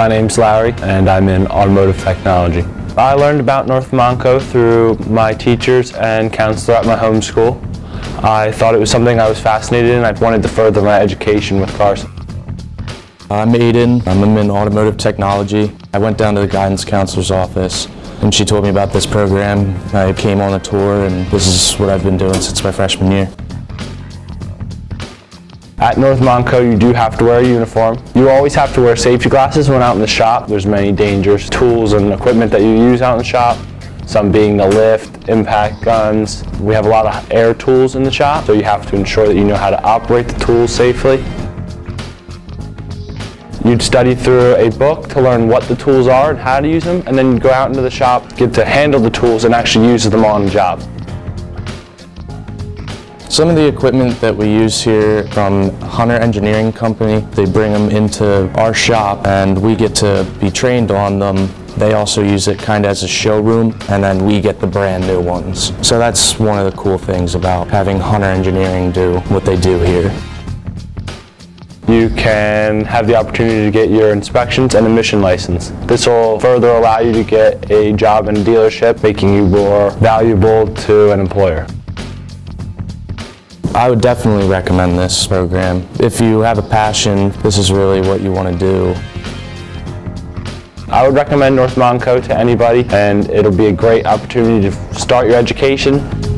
My name's Lowry and I'm in automotive technology. I learned about North Montco through my teachers and counselor at my home school. I thought it was something I was fascinated in. I wanted to further my education with cars. I'm Aiden. I'm in automotive technology. I went down to the guidance counselor's office and she told me about this program. I came on a tour and this is what I've been doing since my freshman year. At North Montco, you do have to wear a uniform. You always have to wear safety glasses when out in the shop. There's many dangerous tools and equipment that you use out in the shop, some being the lift, impact guns. We have a lot of air tools in the shop, so you have to ensure that you know how to operate the tools safely. You'd study through a book to learn what the tools are and how to use them, and then you'd go out into the shop, get to handle the tools and actually use them on the job. Some of the equipment that we use here from Hunter Engineering Company, they bring them into our shop and we get to be trained on them. They also use it kind of as a showroom and then we get the brand new ones. So that's one of the cool things about having Hunter Engineering do what they do here. You can have the opportunity to get your inspections and emission license. This will further allow you to get a job in a dealership, making you more valuable to an employer. I would definitely recommend this program. If you have a passion, this is really what you want to do. I would recommend North Montco to anybody, and it'll be a great opportunity to start your education.